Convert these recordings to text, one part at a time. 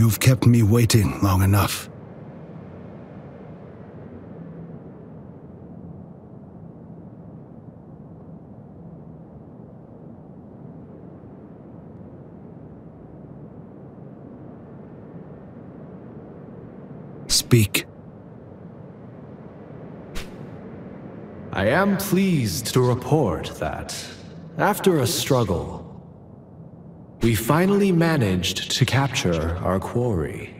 You've kept me waiting long enough. Speak. I am pleased to report that, after a struggle, we finally managed to capture our quarry.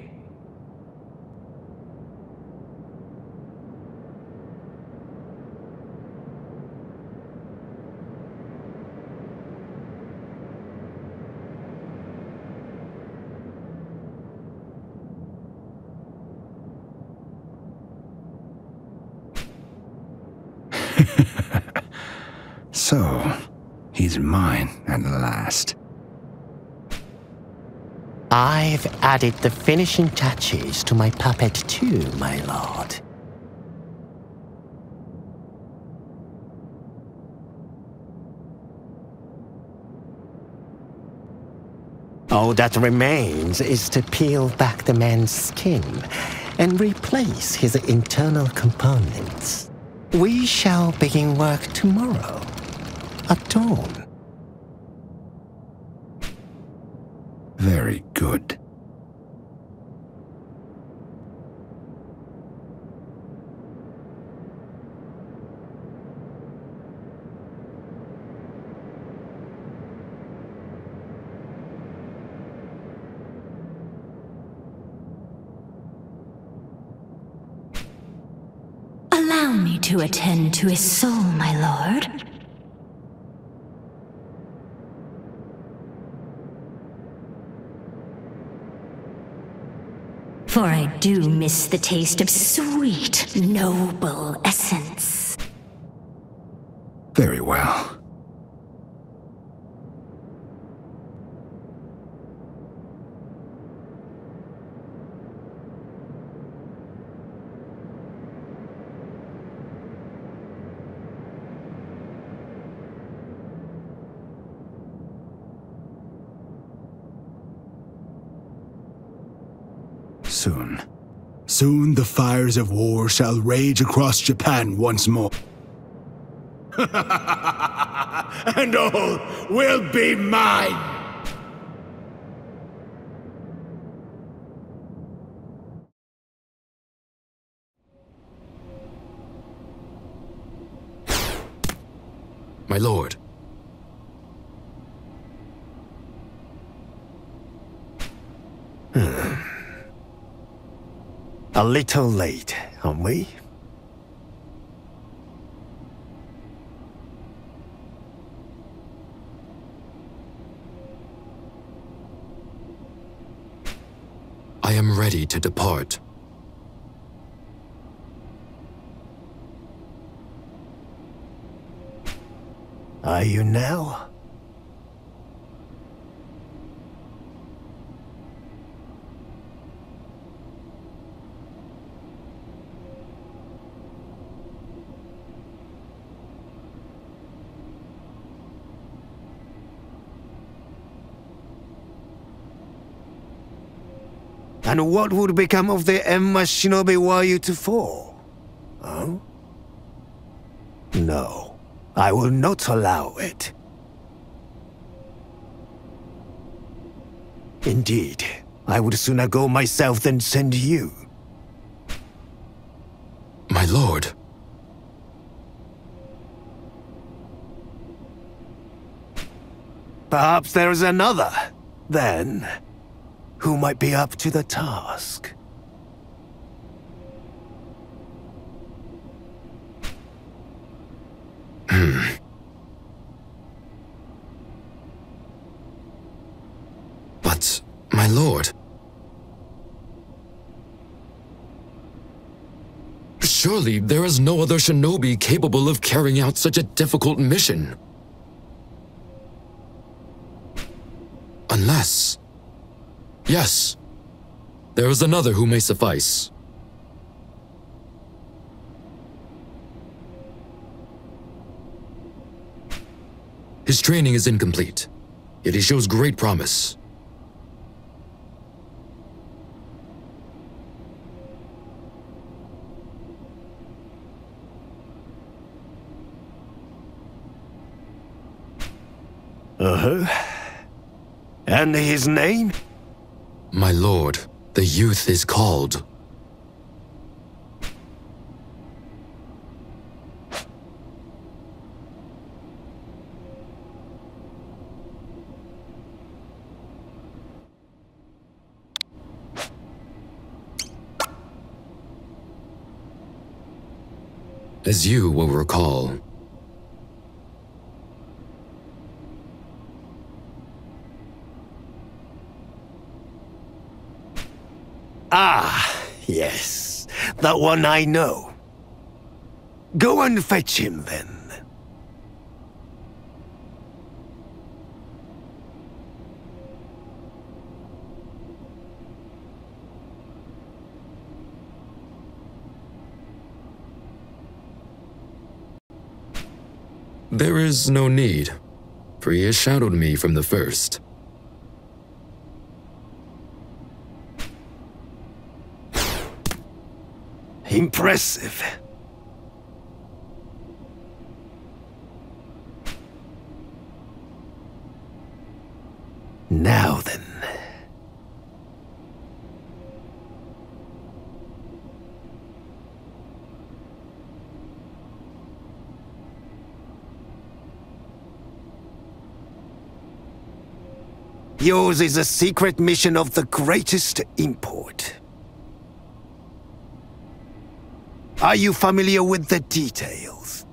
So, he's mine at last. I've added the finishing touches to my puppet too, my lord. All that remains is to peel back the man's skin and replace his internal components. We shall begin work tomorrow, at dawn. Very good. Allow me to attend to his soul, my lord. For I do miss the taste of sweet, noble essence. Very well. Soon the fires of war shall rage across Japan once more. And all will be mine! My lord. A little late, aren't we? I am ready to depart. Are you now? And what would become of the Enma Shinobi were you to fall? Huh? No, I will not allow it. Indeed, I would sooner go myself than send you. My lord. Perhaps there is another, then, who might be up to the task. But, my lord... Surely there is no other shinobi capable of carrying out such a difficult mission. Unless... Yes, there is another who may suffice. His training is incomplete, yet he shows great promise. And his name? My lord, the youth is called... As you will recall, yes, that one I know. Go and fetch him, then. There is no need, for he has shadowed me from the first. Impressive. Now then. Yours is a secret mission of the greatest import. Are you familiar with the details?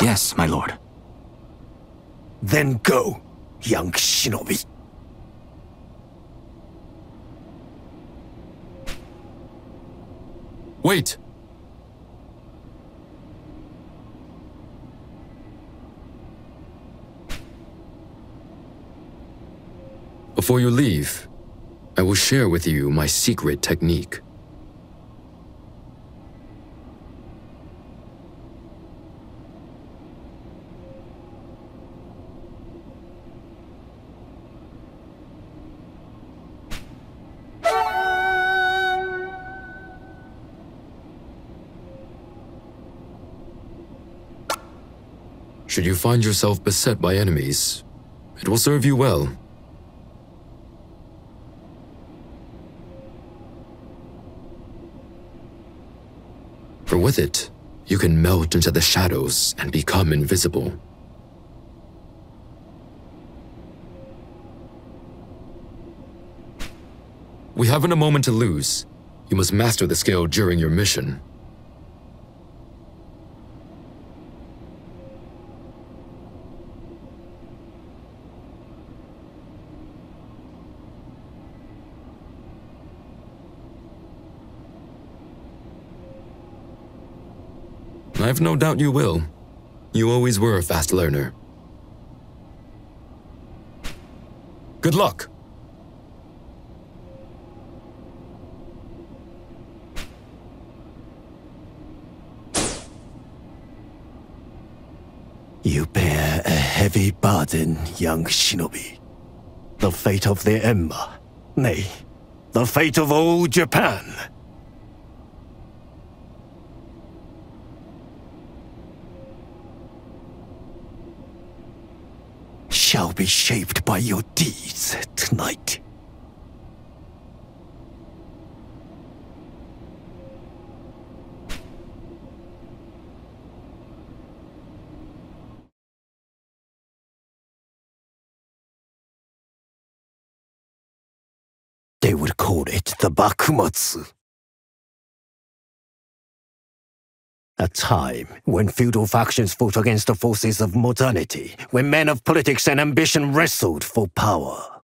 Yes, my lord. Then go, young shinobi. Wait! Before you leave, I will share with you my secret technique. Should you find yourself beset by enemies, it will serve you well. For with it, you can melt into the shadows and become invisible. We haven't a moment to lose. You must master the skill during your mission. I've no doubt you will. You always were a fast learner. Good luck! You bear a heavy burden, young shinobi. The fate of the Enma, nay, the fate of all Japan. Shall be shaped by your deeds tonight. They would call it the Bakumatsu. A time when feudal factions fought against the forces of modernity, when men of politics and ambition wrestled for power.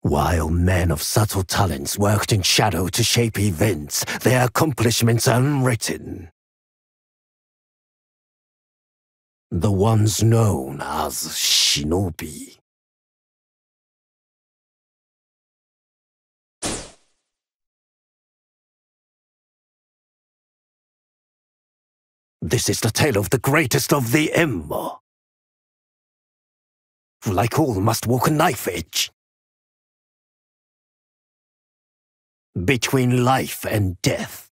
While men of subtle talents worked in shadow to shape events, their accomplishments unwritten. The ones known as shinobi. This is the tale of the greatest of the Enma, who like all must walk a knife edge between life and death.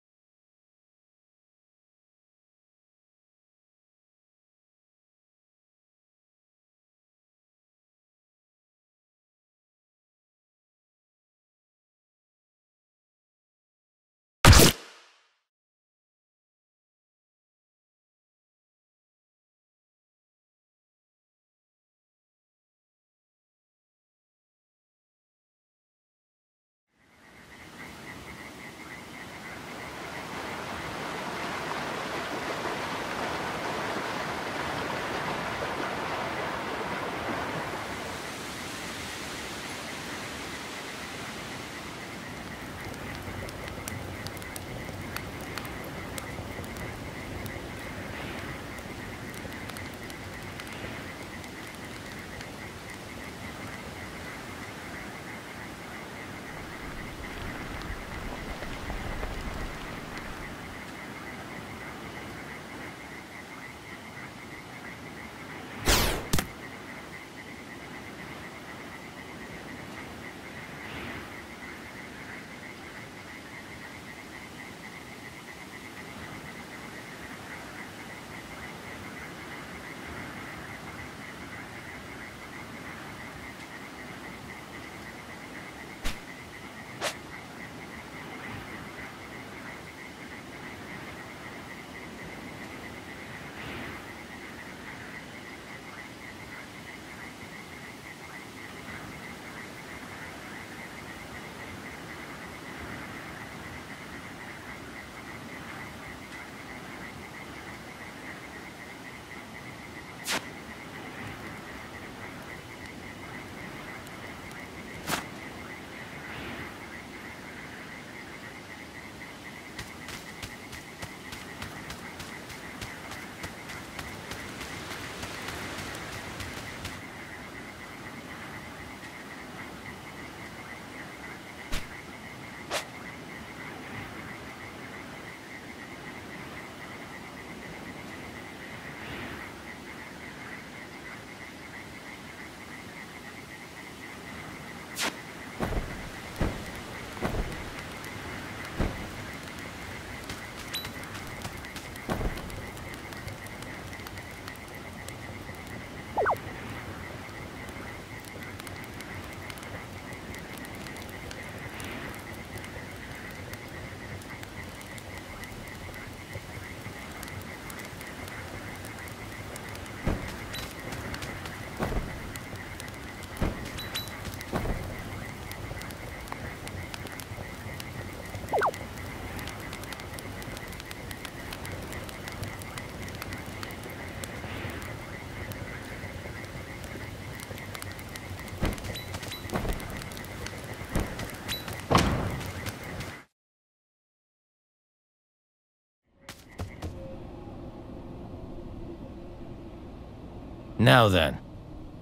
Now then,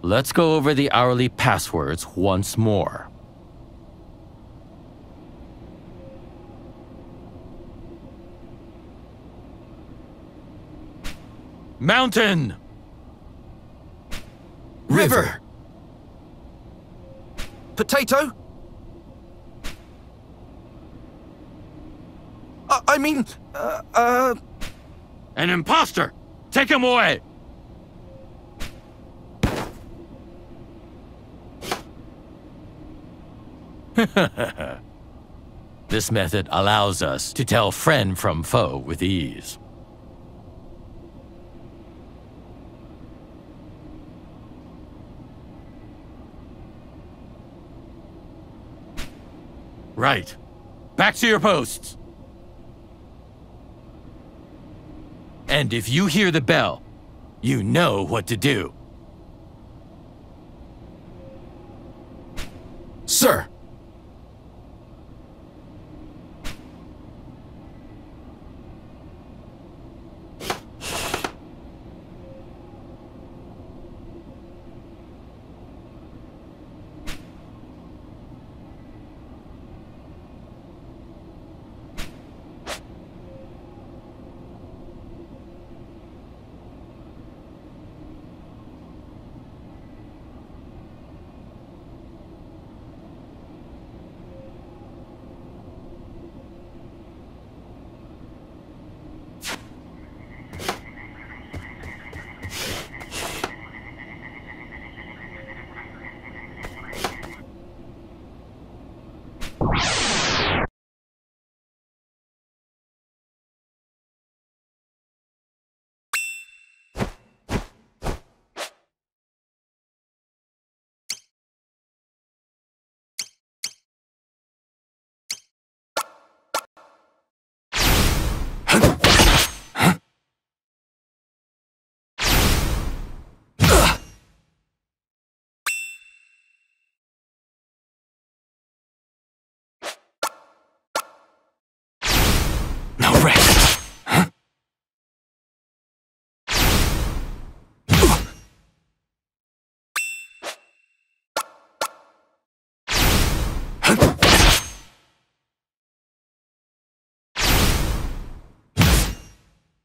let's go over the hourly passwords once more. Mountain! River! Potato? I mean... An imposter! Take him away! This method allows us to tell friend from foe with ease. Right. Back to your posts. And if you hear the bell, you know what to do. Sir.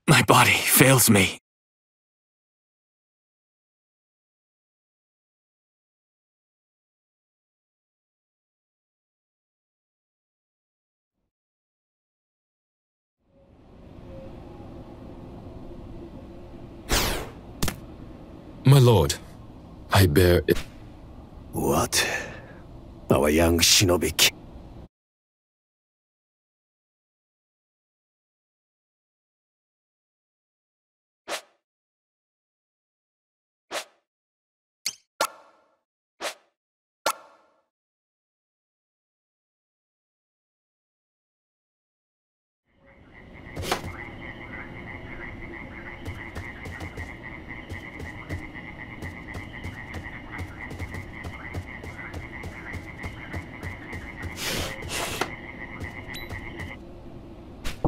My body fails me. My lord, I bear it. What? Our young shinobi king.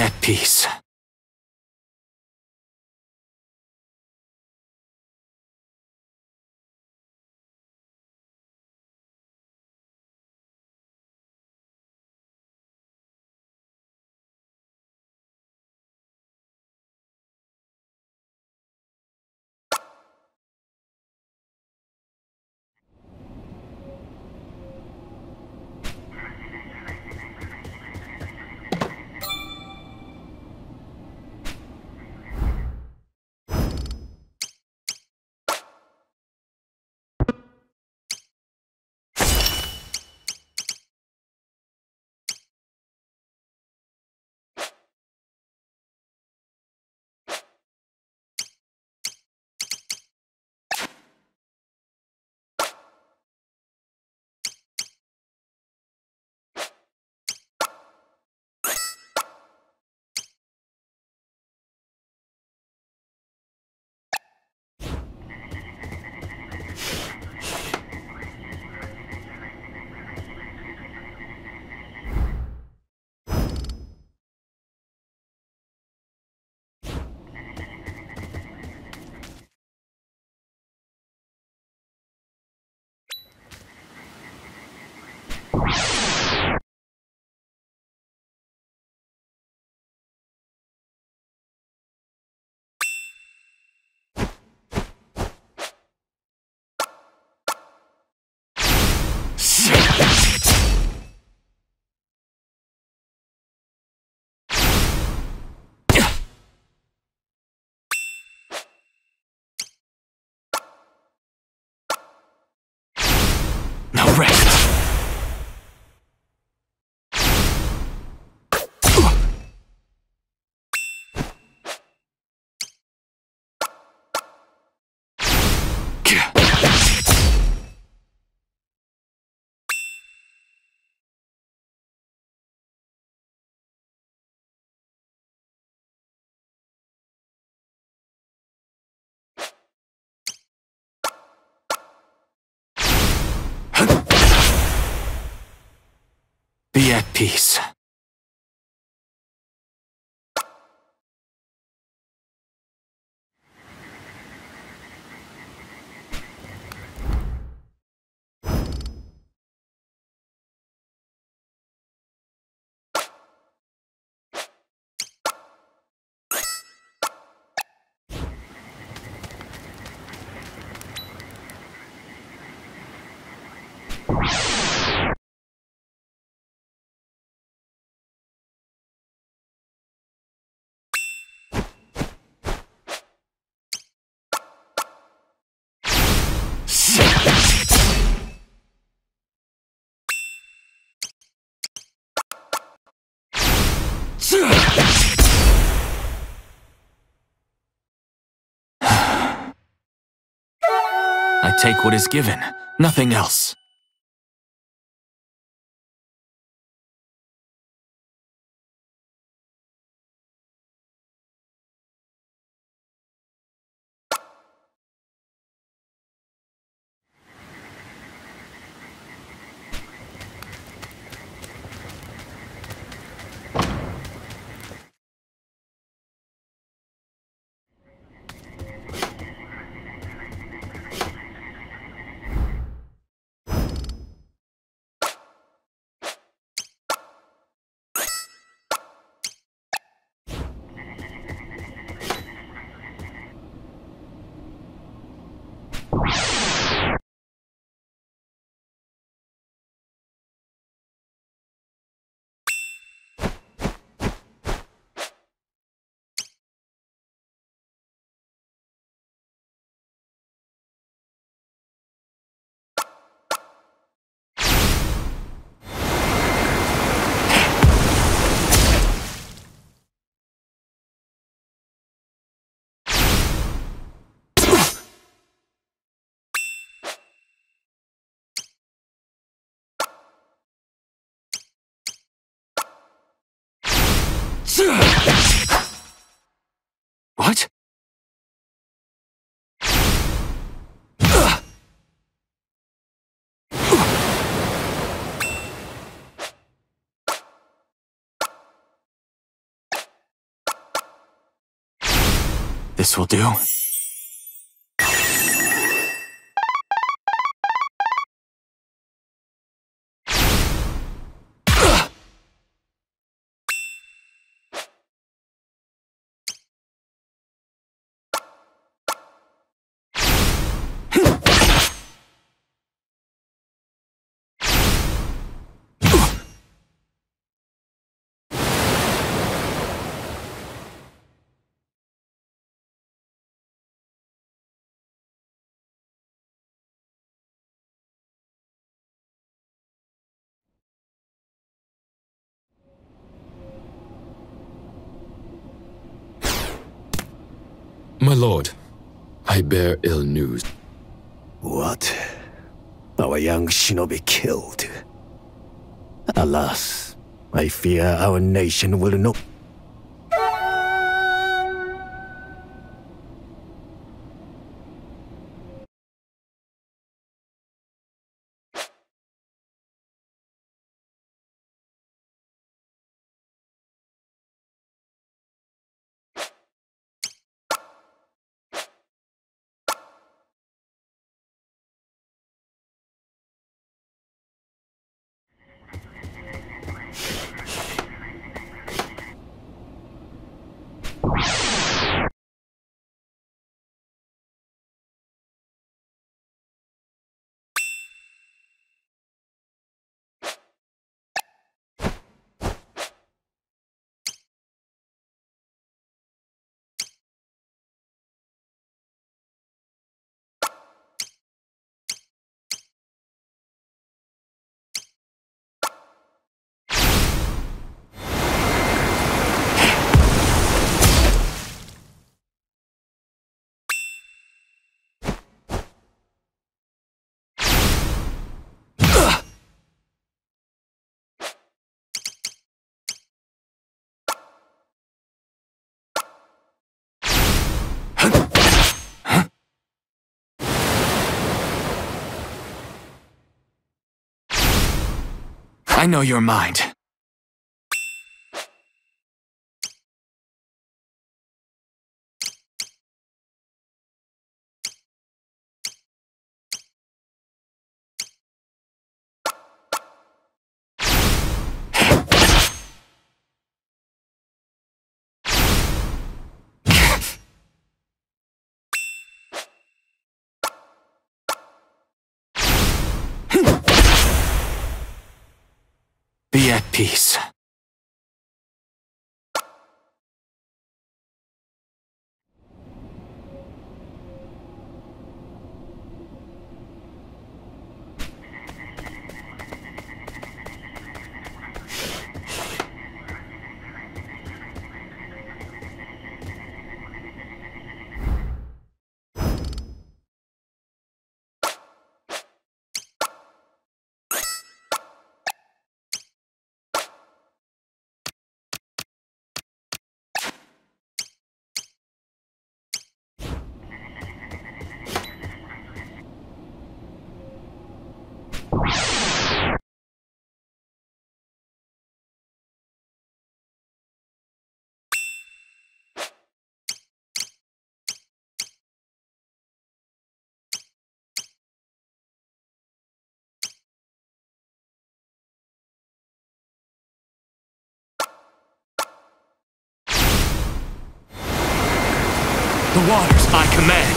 be at peace. Be at peace. I take what is given, nothing else. What? This will do. My lord, I bear ill news. What? Our young shinobi killed. Alas, I fear our nation will not. I know your mind. Be at peace. The waters I command.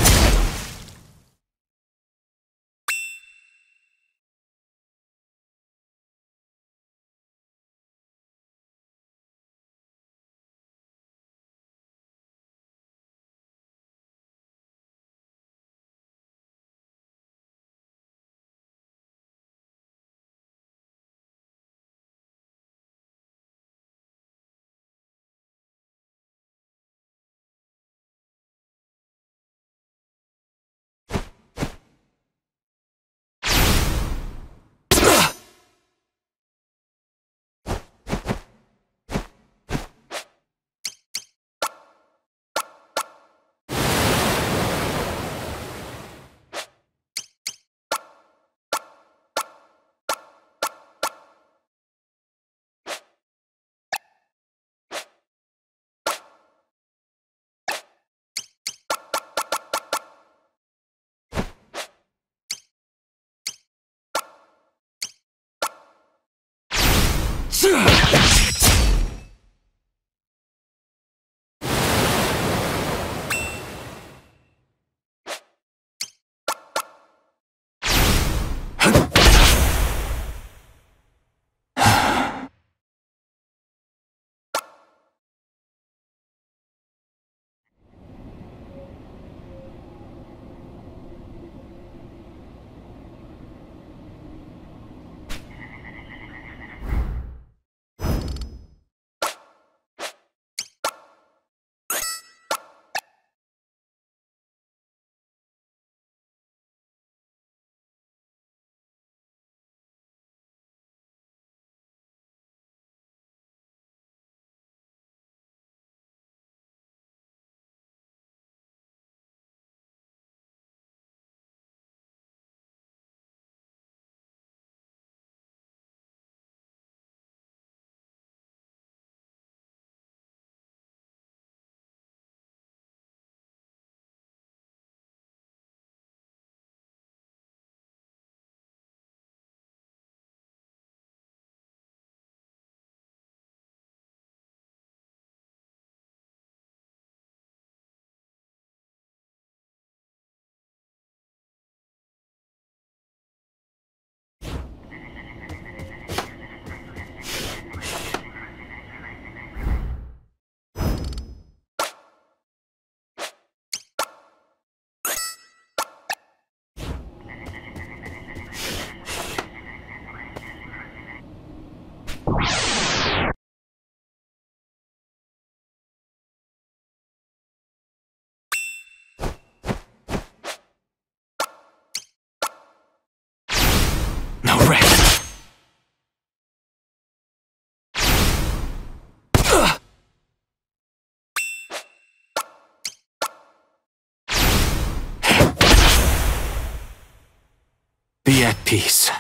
Be at peace.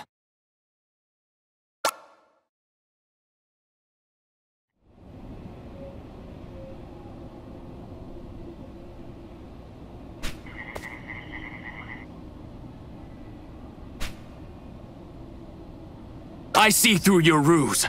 I see through your ruse.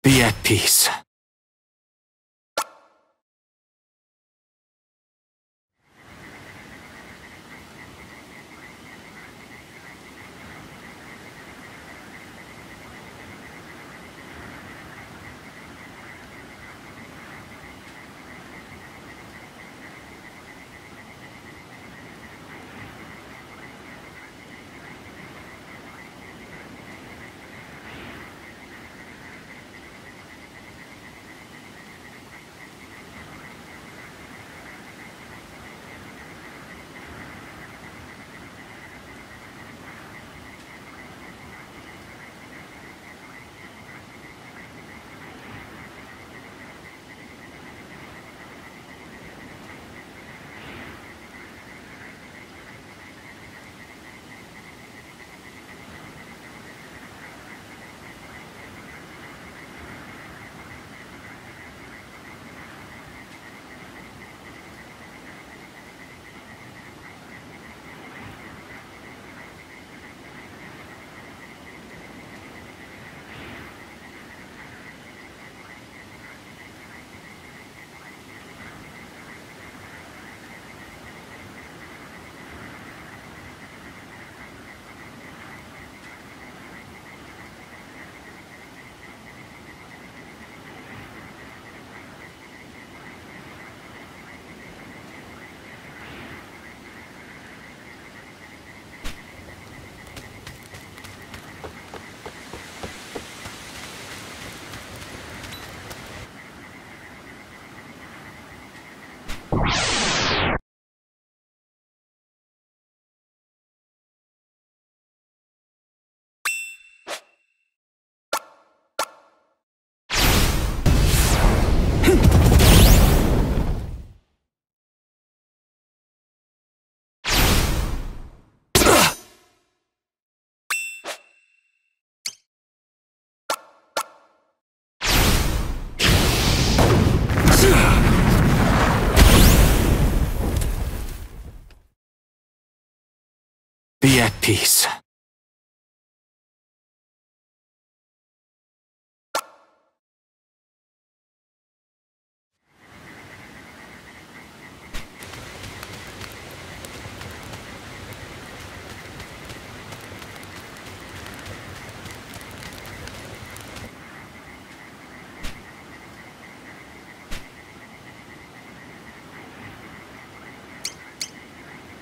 Be at peace. at peace.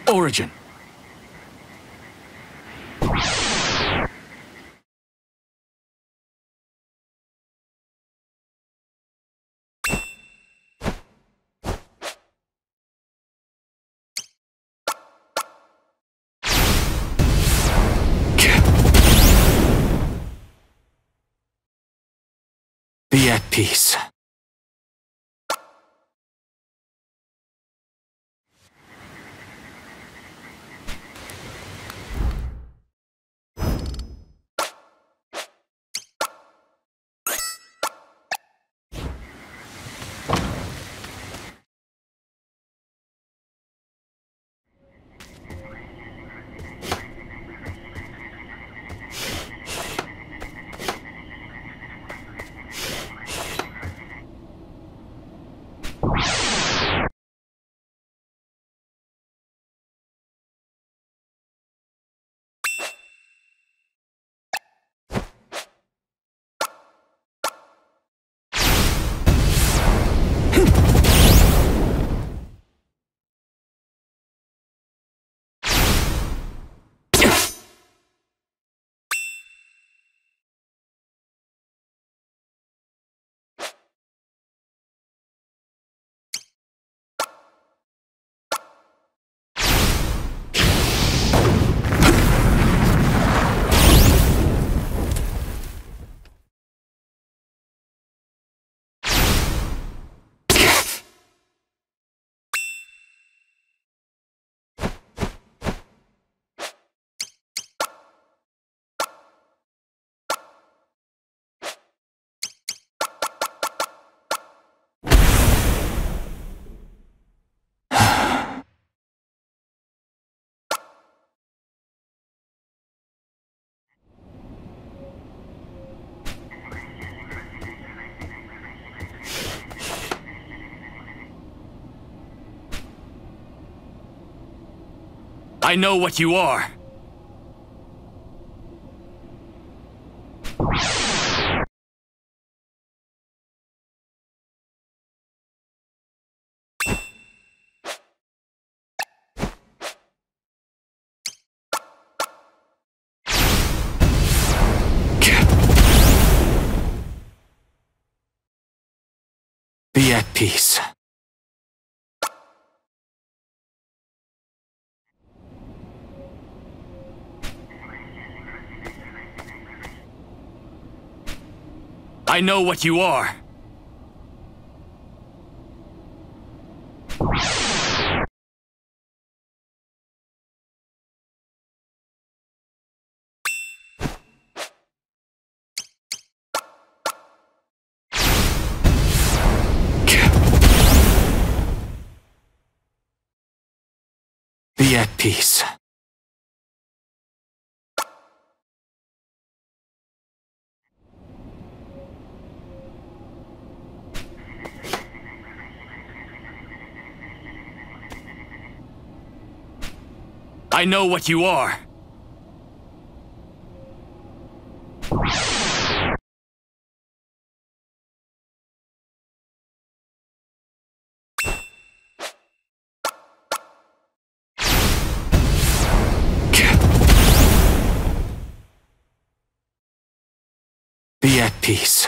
Origin. Be at peace. I know what you are. Be at peace. I know what you are. Be at peace. I know what you are. Be at peace.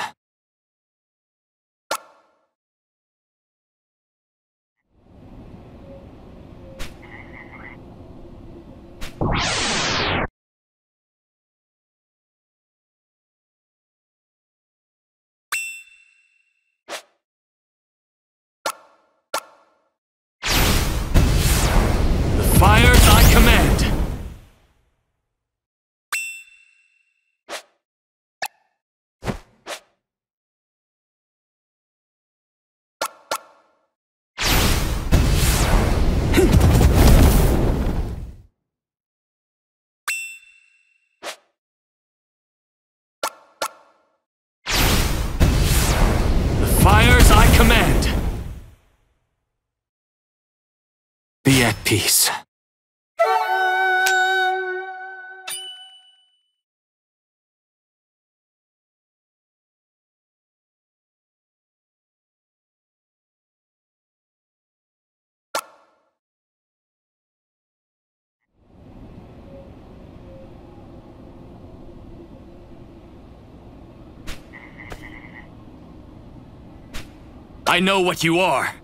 at peace. I know what you are.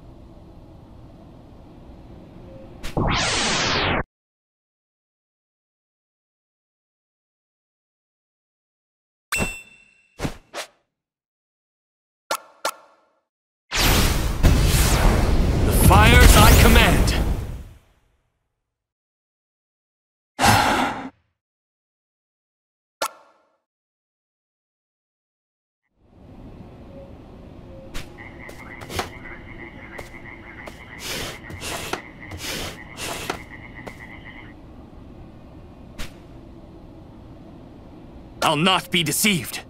I'll not be deceived.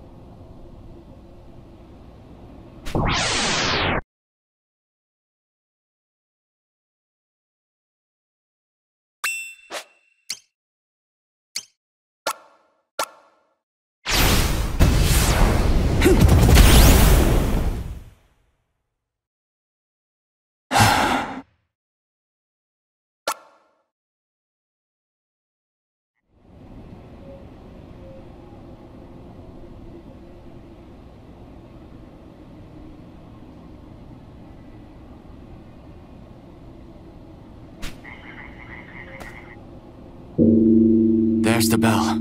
There's the bell.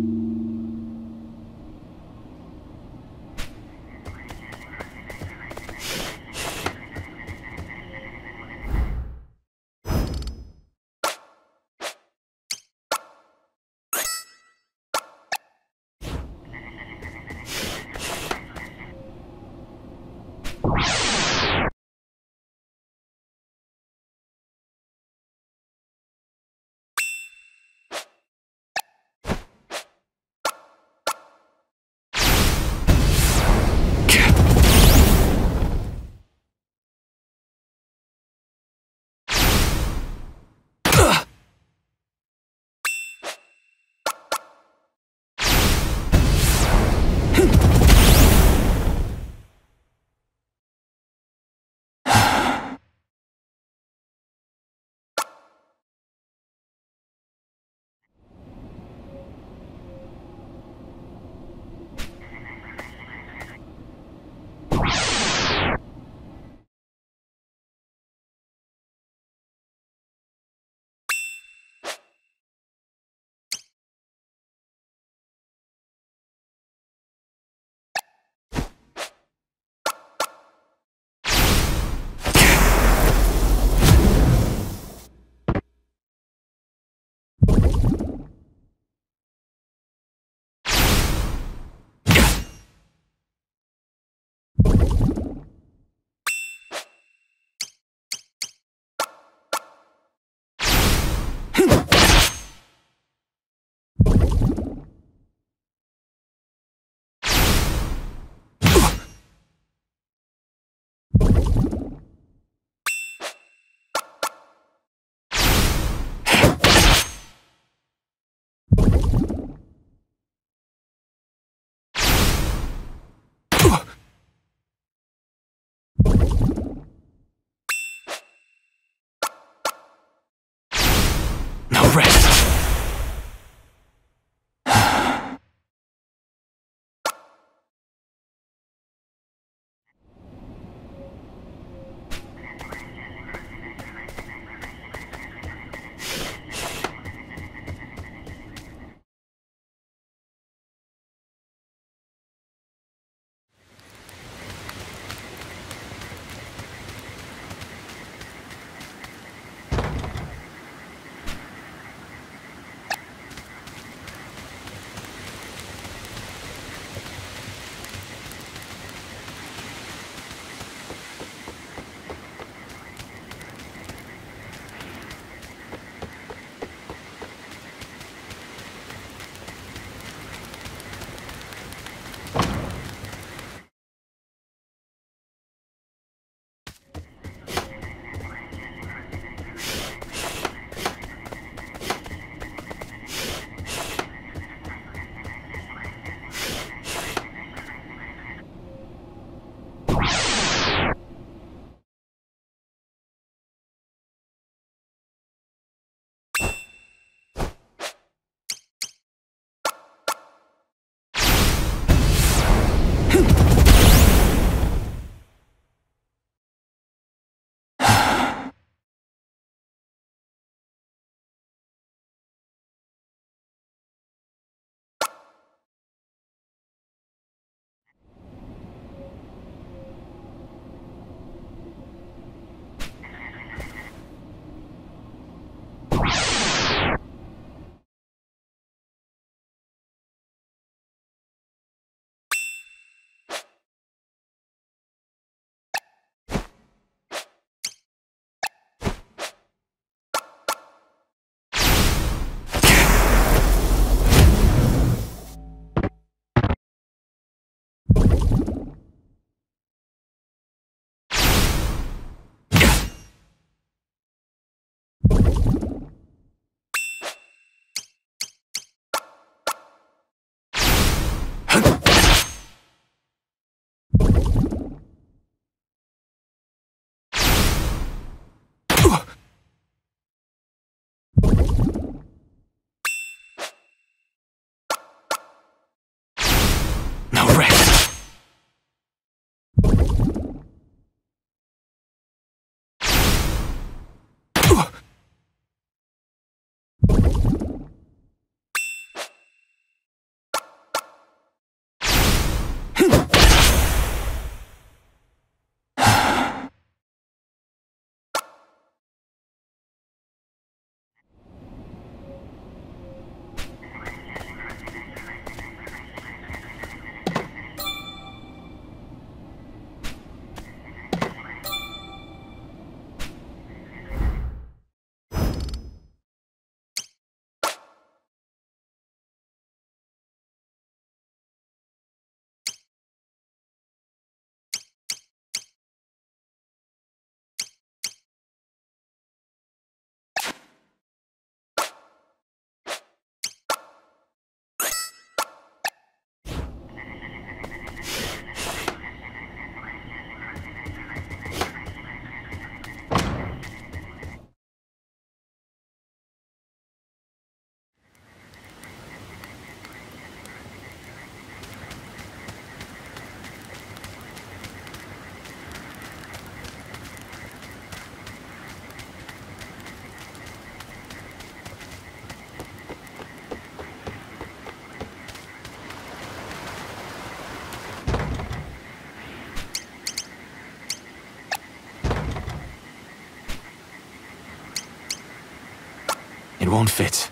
It won't fit.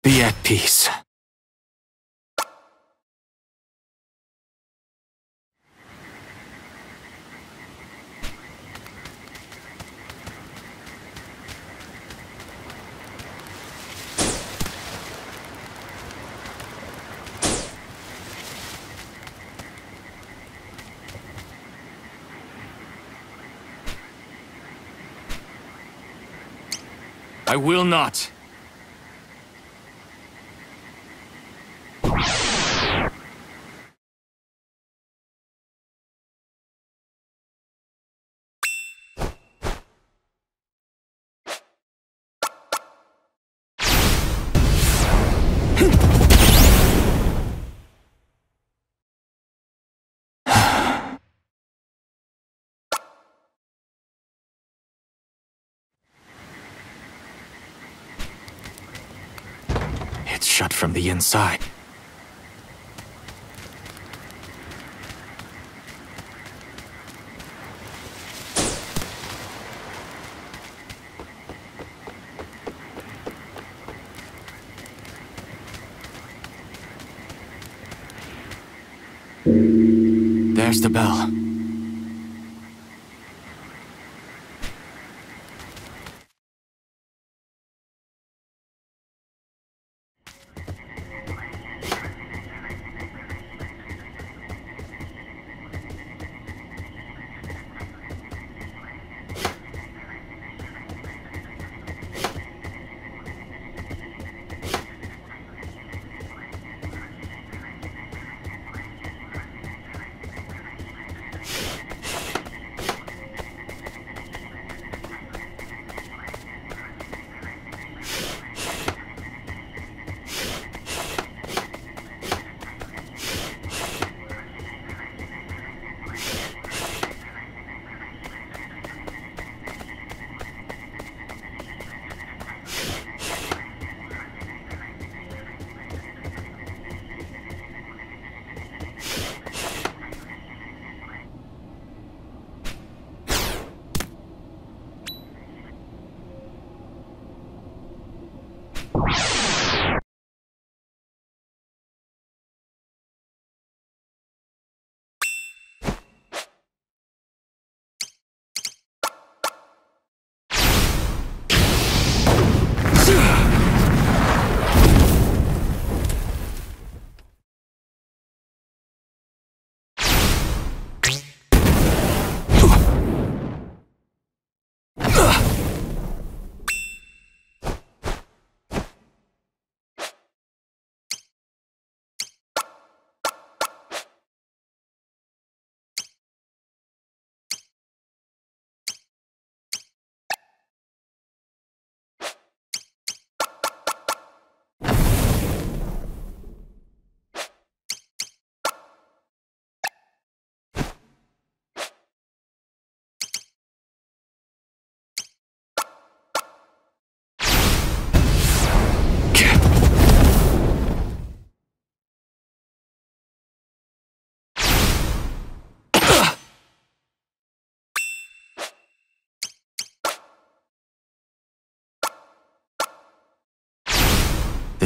Be at peace. I will not. Shut from the inside. There's the bell.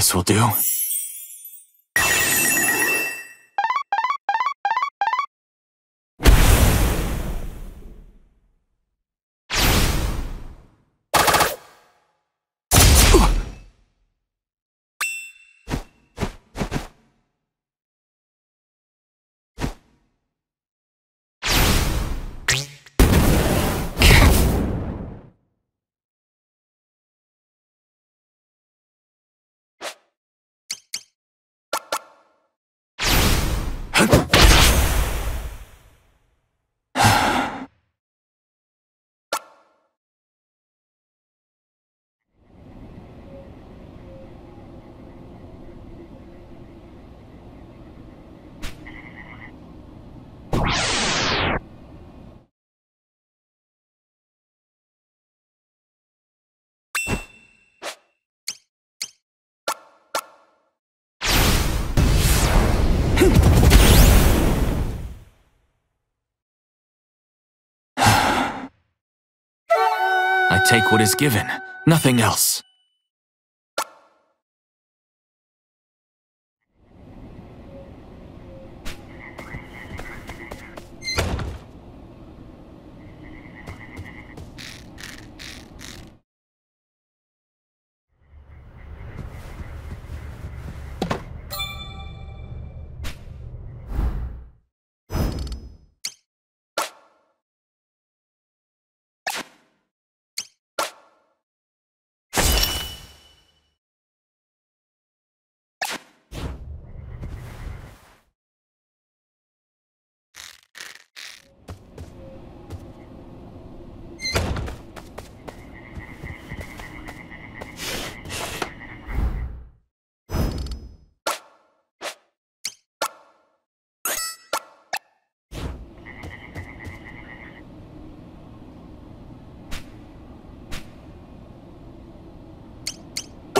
This will do. Take what is given, nothing else.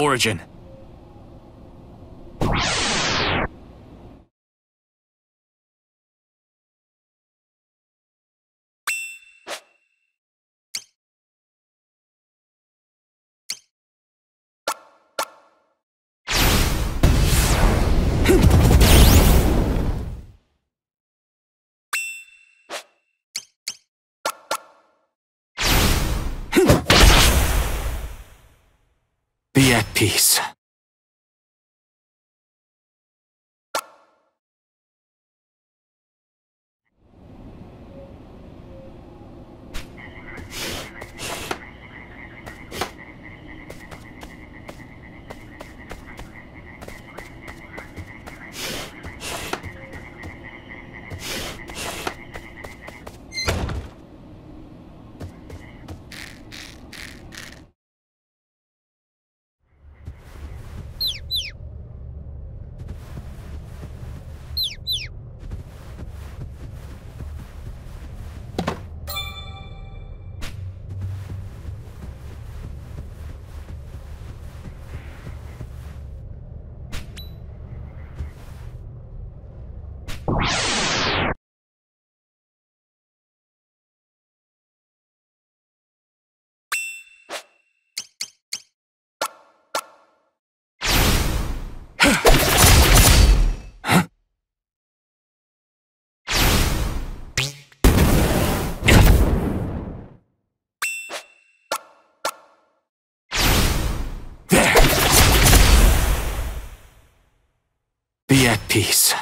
Origin. Be at peace. Be at peace.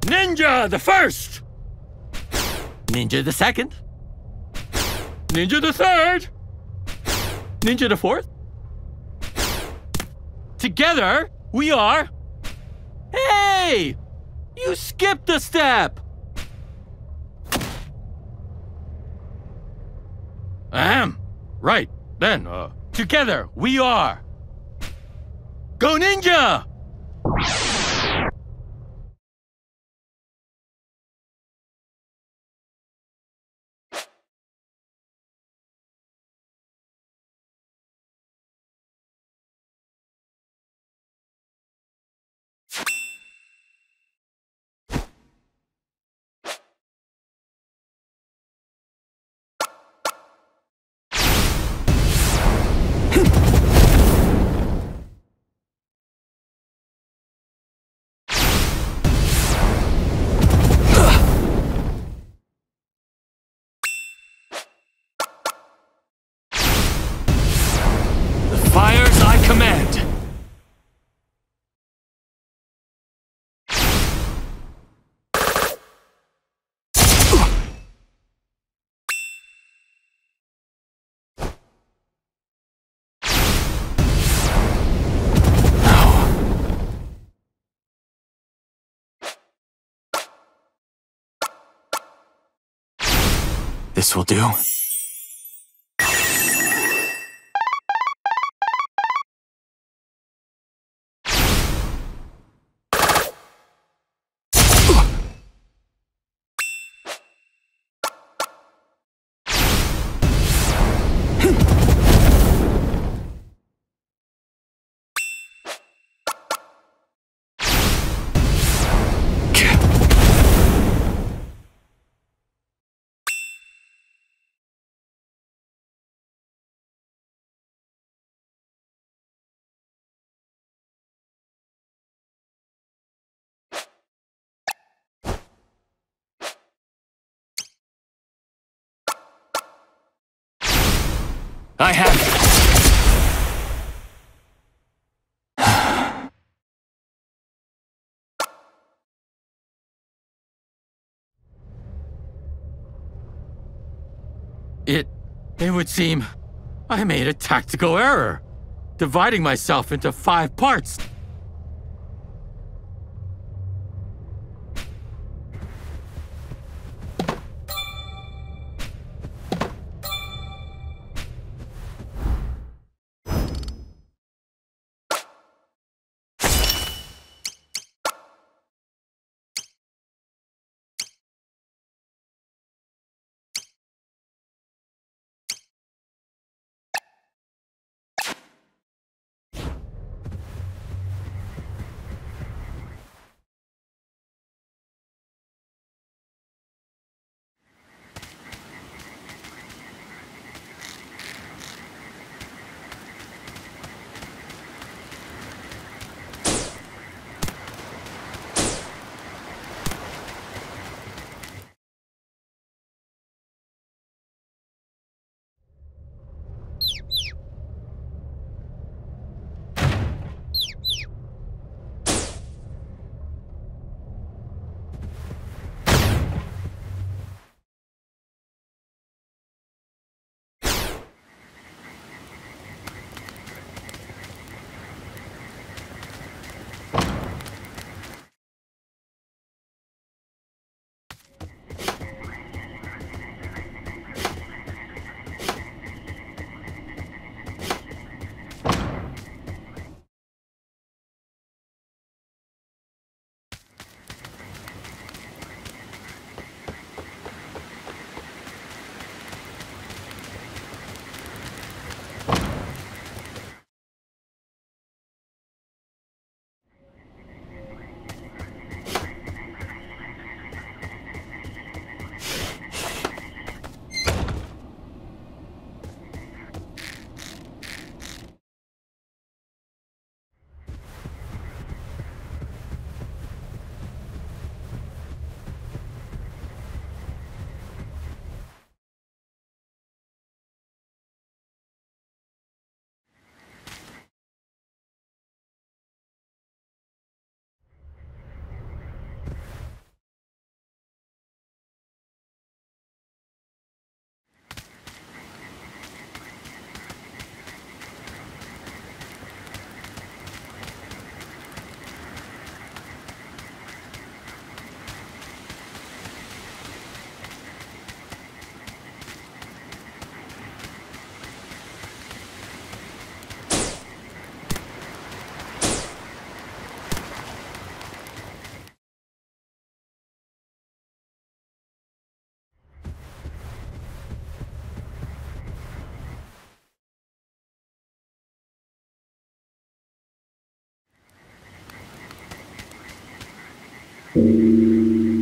Ninja the first! Ninja the second? Ninja the third! Ninja the fourth? Together, we are... Hey! You skipped a step! Ahem. Right, then, together, we are... Go Ninja! This will do. I have it. It would seem I made a tactical error, dividing myself into 5 parts.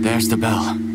There's the bell.